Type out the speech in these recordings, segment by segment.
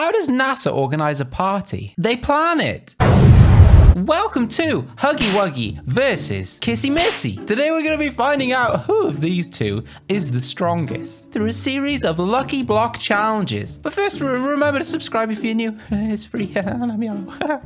How does NASA organize a party? They plan it. Welcome to Huggy Wuggy versus Kissy Missy. Today we're going to be finding out who of these two is the strongest through a series of lucky block challenges. But first, remember to subscribe if you're new. It's free and I'm yellow.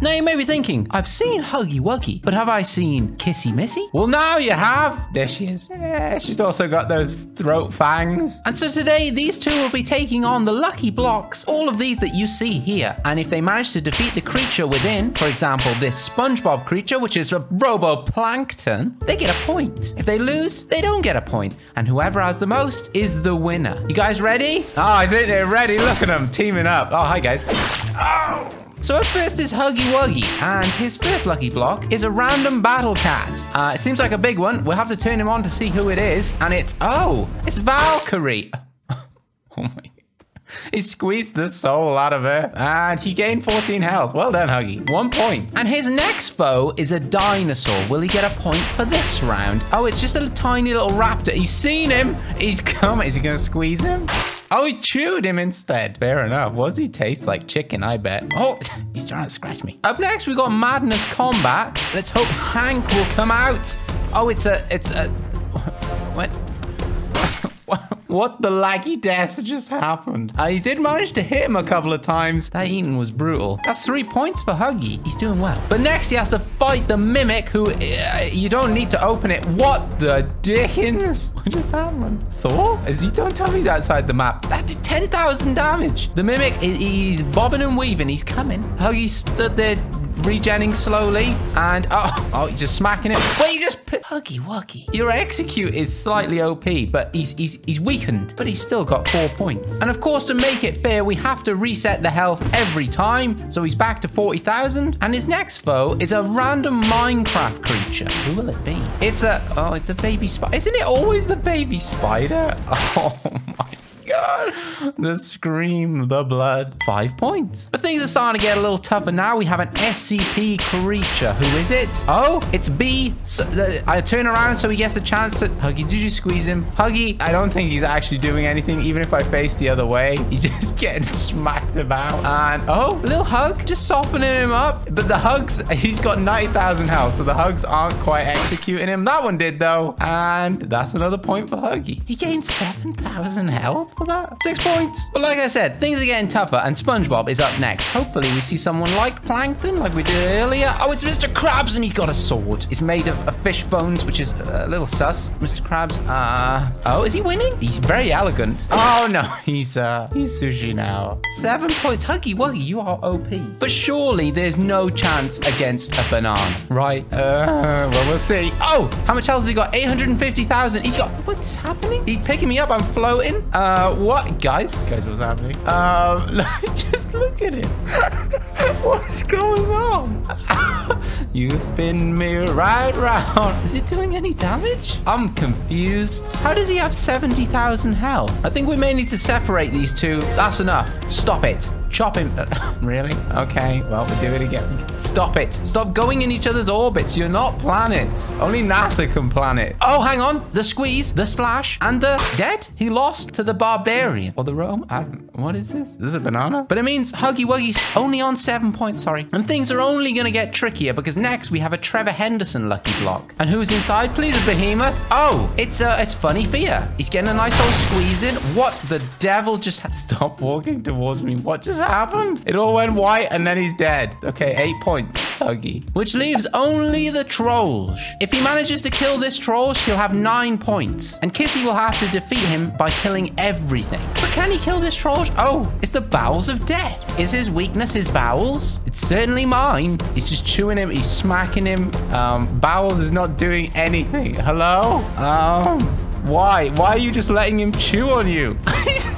Now you may be thinking, I've seen Huggy Wuggy, but have I seen Kissy Missy? Well, now you have. There she is. Yeah, she's also got those throat fangs. And so today, these two will be taking on the lucky blocks, all of these that you see here. And if they manage to defeat the creature within, for example, this SpongeBob creature, which is a Robo Plankton, they get a point. If they lose, they don't get a point. And whoever has the most is the winner. You guys ready? Oh, I think they're ready. Look at them teaming up. Oh, hi guys. Oh! So up first is Huggy Wuggy, and his first lucky block is a random battle cat. It seems like a big one. We'll have to turn him on to see who it is, and it's Valkyrie. Oh my, he squeezed the soul out of her, and he gained 14 health. Well done, Huggy. 1 point. And his next foe is a dinosaur. Will he get a point for this round? Oh, it's just a tiny little raptor. He's seen him. He's come. Is he gonna squeeze him? Oh, he chewed him instead. Fair enough. What does he taste like? Chicken, I bet. Oh, he's trying to scratch me. Up next, we've got Madness Combat. Let's hope Hank will come out. Oh, what? What the laggy death just happened? He did manage to hit him a couple of times. That eating was brutal. That's 3 points for Huggy. He's doing well. But next he has to fight the Mimic, who you don't need to open it. What the dickens? What just happened? Thor? Don't tell me he's outside the map. That did 10,000 damage. The Mimic, he's bobbing and weaving. He's coming. Huggy stood there regenning slowly, and oh, he's just smacking it. Well, you just put Huggy Wuggy. Your execute is slightly OP, but he's weakened, but he's still got 4 points. And of course, to make it fair, we have to reset the health every time. So he's back to 40,000. And his next foe is a random Minecraft creature. Who will it be? It's a baby spider. Isn't it always the baby spider? Oh my God. The scream, the blood. 5 points. But things are starting to get a little tougher now. We have an SCP creature. Who is it? Oh, it's B. So, I turn around so he gets a chance to... Huggy, did you squeeze him? Huggy, I don't think he's actually doing anything. Even if I face the other way, he's just getting smacked about. And oh, little hug, just softening him up. But the hugs, he's got 90,000 health, so the hugs aren't quite executing him. That one did though. And that's another point for Huggy. He gained 7,000 health. That. 6 points. But like I said, things are getting tougher, and SpongeBob is up next. Hopefully we see someone like Plankton, like we did earlier. Oh, it's Mr. Krabs, and he's got a sword. It's made of fish bones, which is a little sus. Mr. Krabs, oh, is he winning? He's very elegant. Oh no, he's sushi now. 7 points. Huggy Wuggy, you are OP. But surely there's no chance against a banana, right? Well, we'll see. Oh, how much health has he got? 850,000. He's got, what's happening? He's picking me up, I'm floating. What? Guys, what's happening? Just look at it. What's going on? You spin me right round. Is it doing any damage? I'm confused. How does he have 70,000 health? I think we may need to separate these two. That's enough. Stop it. Chop him. Really? Okay, well, we'll do it again. Stop it. Stop going in each other's orbits. You're not planets. Only NASA can plan it. Oh, hang on. The squeeze, the slash, and the dead. He lost to the barbarian. Or the Rome. I don't know. What is this? Is this a banana? But it means Huggy Wuggy's only on 7 points, sorry. And things are only going to get trickier because next we have a Trevor Henderson lucky block. And who's inside, please? A behemoth. Oh, it's Funny Fear. He's getting a nice old squeeze in. What the devil just... Stop walking towards me. What just happened? It all went white and then he's dead. Okay, 8 points, Huggy. Which leaves only the trolls. If he manages to kill this trolls, he'll have 9 points. And Kissy will have to defeat him by killing everything. But can he kill this trolls? Oh, it's the bowels of death. Is his weakness his bowels? It's certainly mine. He's just chewing him. He's smacking him. Bowels is not doing anything. Hello? Why are you just letting him chew on you?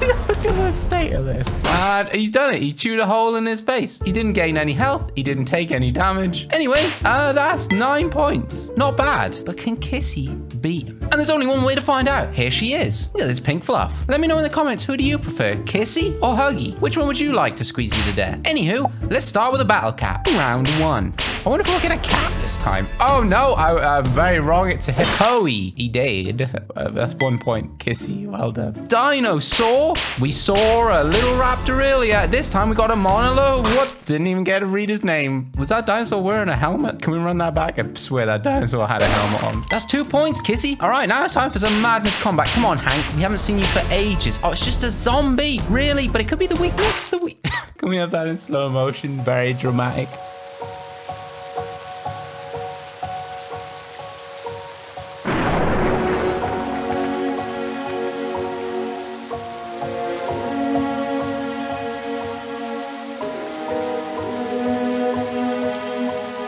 Look at the state of this. And he's done it. He chewed a hole in his face. He didn't gain any health. He didn't take any damage. Anyway, that's 9 points. Not bad. But can Kissy beat And there's only one way to find out. Here she is. Look at this pink fluff. Let me know in the comments, who do you prefer, Kissy or Huggy? Which one would you like to squeeze you to death? Anywho, let's start with a battle cap. Round one. I wonder if we'll get a cat this time. Oh no, I'm very wrong. It's a hippoe. He did. That's 1 point, Kissy. Well done. Dinosaur. We saw a little raptor earlier. This time we got a monolo. What? Didn't even get to read his name. Was that dinosaur wearing a helmet? Can we run that back? I swear that dinosaur had a helmet on. That's 2 points, Kissy. All right, now it's time for some madness combat. Come on, Hank. We haven't seen you for ages. Oh, it's just a zombie. Really? But it could be the weakness. Can we have that in slow motion? Very dramatic.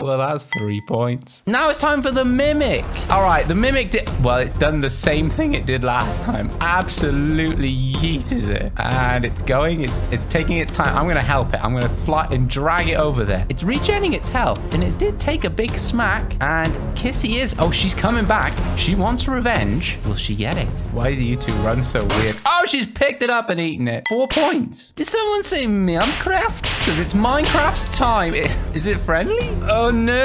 Well, that's 3 points. Now it's time for the Mimic. All right, the Mimic did... Well, it's done the same thing it did last time. Absolutely yeeted it. And it's going. It's taking its time. I'm going to help it. I'm going to fly and drag it over there. It's regaining its health. And it did take a big smack. And Kissy is... Oh, she's coming back. She wants revenge. Will she get it? Why do you two run so weird? Oh, she's picked it up and eaten it. 4 points. Did someone say Minecraft? Because it's Minecraft's time. Is it friendly? Oh, no.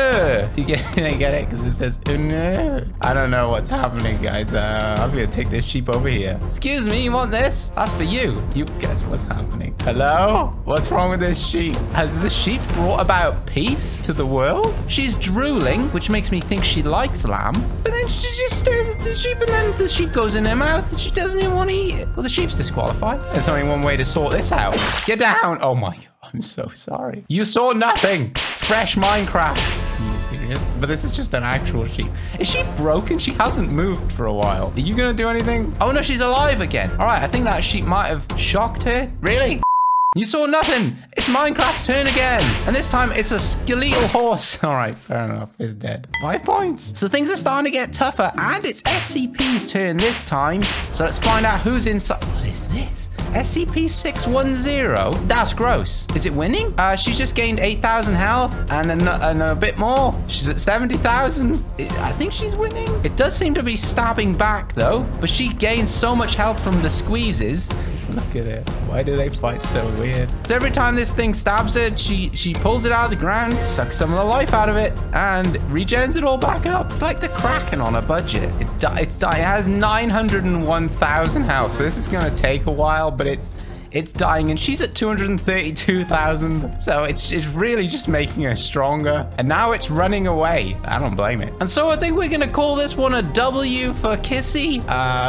You get it? Because it says, oh, no. I don't know what's happening, guys. I'm going to take this sheep over here. Excuse me, you want this? That's for you. You guess what's happening. Hello? What's wrong with this sheep? Has the sheep brought about peace to the world? She's drooling, which makes me think she likes lamb. But then she just stares at the sheep, and then the sheep goes in her mouth, and she doesn't even want to eat it. Well, the sheep's disqualified. There's only one way to sort this out. Get down. Oh, my God. I'm so sorry. You saw nothing. Fresh Minecraft. Are you serious? But this is just an actual sheep. Is she broken? She hasn't moved for a while. Are you going to do anything? Oh, no, she's alive again. All right, I think that sheep might have shocked her. Really? You saw nothing. It's Minecraft's turn again. And this time it's a skeletal horse. All right, fair enough. It's dead. 5 points. So things are starting to get tougher. And it's SCP's turn this time. So let's find out who's inside. What is this? SCP-610? That's gross. Is it winning? She's just gained 8,000 health and a bit more. She's at 70,000. I think she's winning. It does seem to be stabbing back though, but she gains so much health from the squeezes. Look at it. Why do they fight so weird? So every time this thing stabs it, she pulls it out of the ground, sucks some of the life out of it, and regens it all back up. It's like the Kraken on a budget. It has 901,000 health, so this is going to take a while, but it's dying, and she's at 232,000. So it's really just making her stronger. And now it's running away. I don't blame it. And so I think we're going to call this one a W for Kissy.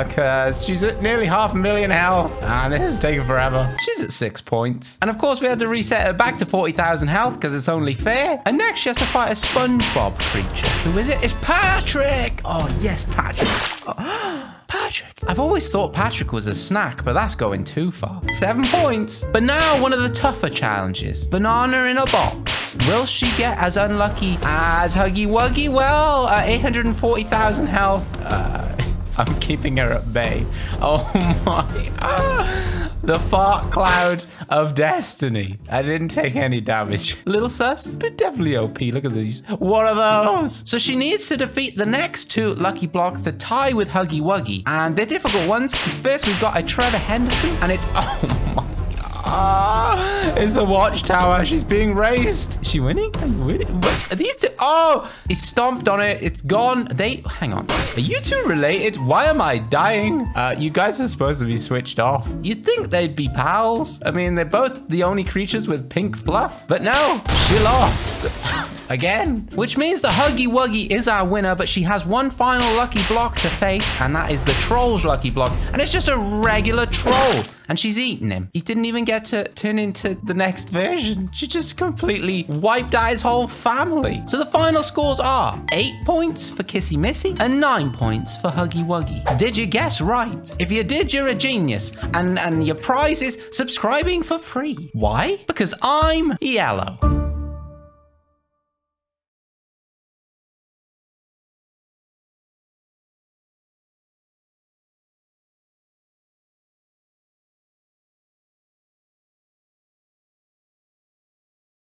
Because she's at nearly 500,000 health. And this is taking forever. She's at 6 points. And of course, we had to reset her back to 40,000 health because it's only fair. And next, she has to fight a SpongeBob creature. Who is it? It's Patrick. Oh, yes, Patrick. Oh. Patrick. I've always thought Patrick was a snack, but that's going too far. 7 points. But now one of the tougher challenges. Banana in a box. Will she get as unlucky as Huggy Wuggy? Well, 840,000 health. I'm keeping her at bay. Oh my. The fart cloud of destiny. I didn't take any damage. Little sus, but definitely OP. Look at these. What are those? So she needs to defeat the next two lucky blocks to tie with Huggy Wuggy. And they're difficult ones because first we've got a Trevor Henderson and it's... Oh my. It's the watchtower. She's being raised. Is she winning? Are you winning? What? Are these two? Oh, he stomped on it. It's gone. Hang on. Are you two related? Why am I dying? You guys are supposed to be switched off. You'd think they'd be pals. I mean, they're both the only creatures with pink fluff. But no, she lost. Again. Which means the Huggy Wuggy is our winner, but she has one final lucky block to face, and that is the troll's lucky block. And it's just a regular troll. And she's eaten him. He didn't even get to turn into the next version. She just completely wiped out his whole family. So the final scores are 8 points for Kissy Missy and 9 points for Huggy Wuggy. Did you guess right? If you did, you're a genius. And your prize is subscribing for free. Why? Because I'm yellow.